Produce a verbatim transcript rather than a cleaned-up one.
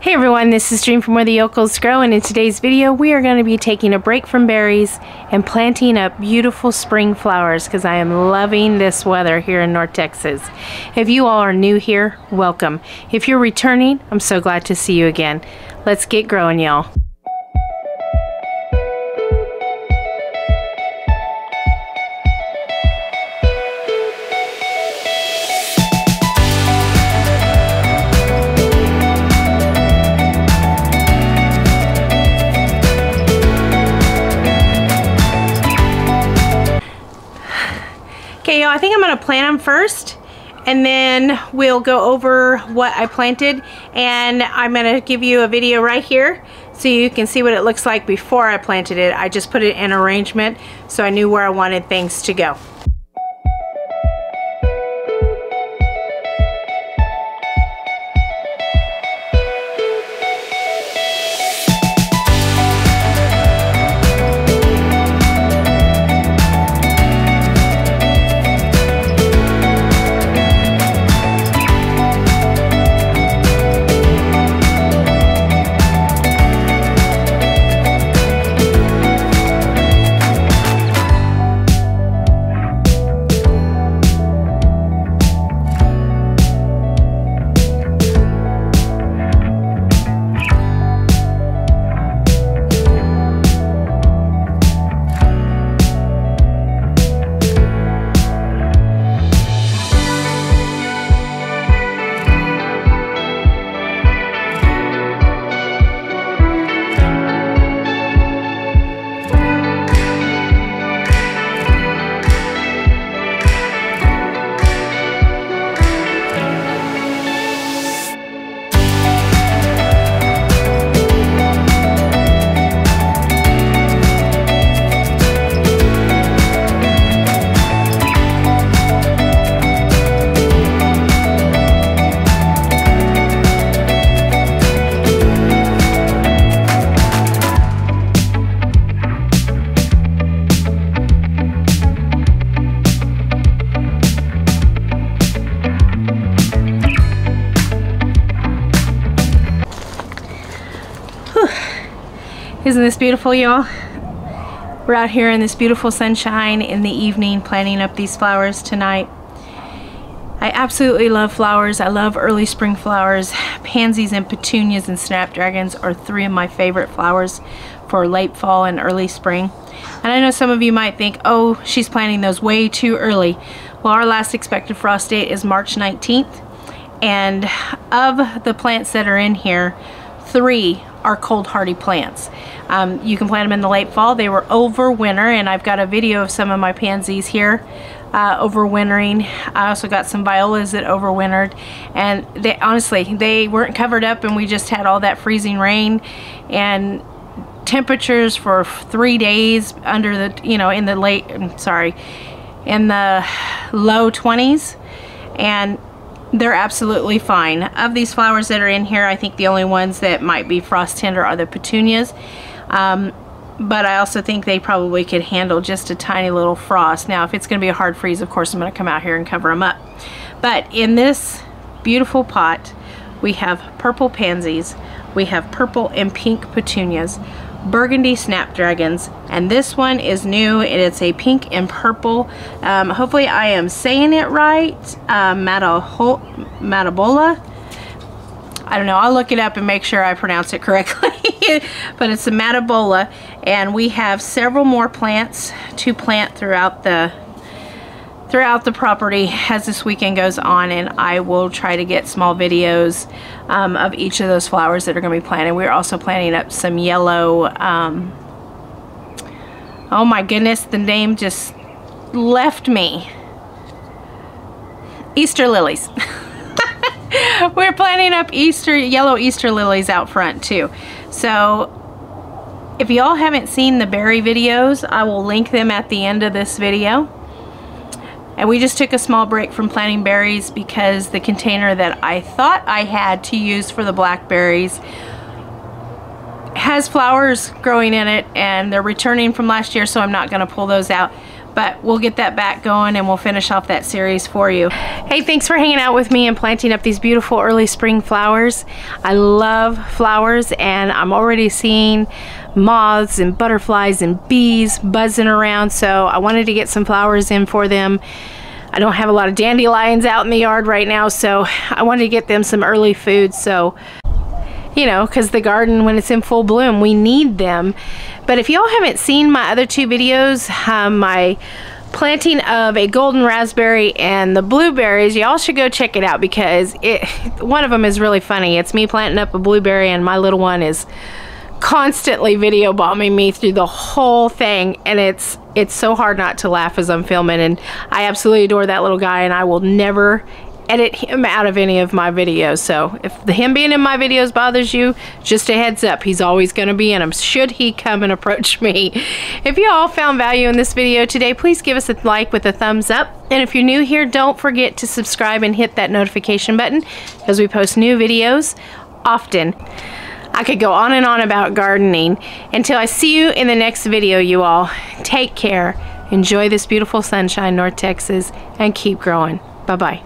Hey everyone, this is Dream from Where the YoCals Grow, and in today's video we are going to be taking a break from berries and planting up beautiful spring flowers because I am loving this weather here in North Texas. If you all are new here, welcome. If you're returning, I'm so glad to see you again. Let's get growing, y'all. Okay, y'all, I think I'm gonna plant them first and then we'll go over what I planted, and I'm gonna give you a video right here so you can see what it looks like before I planted it. I just put it in arrangement so I knew where I wanted things to go. Isn't this beautiful, y'all? We're out here in this beautiful sunshine in the evening planting up these flowers tonight. I absolutely love flowers. I love early spring flowers. Pansies and petunias and snapdragons are three of my favorite flowers for late fall and early spring. And I know some of you might think, oh, she's planting those way too early. Well, our last expected frost date is March nineteenth. And of the plants that are in here, three are cold hardy plants. Um, you can plant them in the late fall. They were over winter, and I've got a video of some of my pansies here uh, overwintering. I also got some violas that overwintered, and they honestly they weren't covered up, and we just had all that freezing rain and temperatures for three days under the you know in the late I'm sorry in the low twenties, and they're absolutely fine. Of these flowers that are in here, I think the only ones that might be frost tender are the petunias, um, but I also think they probably could handle just a tiny little frost. Now if it's going to be a hard freeze, of course I'm going to come out here and cover them up. But in this beautiful pot we have purple pansies, we have purple and pink petunias, burgundy snapdragons, and this one is new, and it's a pink and purple, um, hopefully I am saying it right, uh, matabola. I don't know, I'll look it up and make sure I pronounce it correctly, but it's a matabola, and we have several more plants to plant throughout the throughout the property as this weekend goes on, and I will try to get small videos um, of each of those flowers that are going to be planted. We're also planting up some yellow, um, oh my goodness, the name just left me, Easter lilies. We're planting up Easter yellow Easter lilies out front too. So if y'all haven't seen the berry videos, I will link them at the end of this video. And we just took a small break from planting berries because the container that I thought I had to use for the blackberries has flowers growing in it, and they're returning from last year, so I'm not going to pull those out. but we'll get that back going and we'll finish off that series for you. Hey, thanks for hanging out with me and planting up these beautiful early spring flowers. I love flowers, and I'm already seeing moths and butterflies and bees buzzing around, so I wanted to get some flowers in for them. I don't have a lot of dandelions out in the yard right now, so I wanted to get them some early food, so you know, because the garden, when it's in full bloom, we need them. But if y'all haven't seen my other two videos, um, my planting of a golden raspberry and the blueberries, y'all should go check it out, because it one of them is really funny. It's me planting up a blueberry and my little one is constantly video bombing me through the whole thing, and it's it's so hard not to laugh as I'm filming. And I absolutely adore that little guy, and I will never edit him out of any of my videos. So if the him being in my videos bothers you, just a heads up, he's always going to be in them should he come and approach me. If you all found value in this video today, please give us a like with a thumbs up, and if you're new here, don't forget to subscribe and hit that notification button, because we post new videos often. I could go on and on about gardening. Until I see you in the next video, you all, take care, enjoy this beautiful sunshine, North Texas, and keep growing. Bye-bye.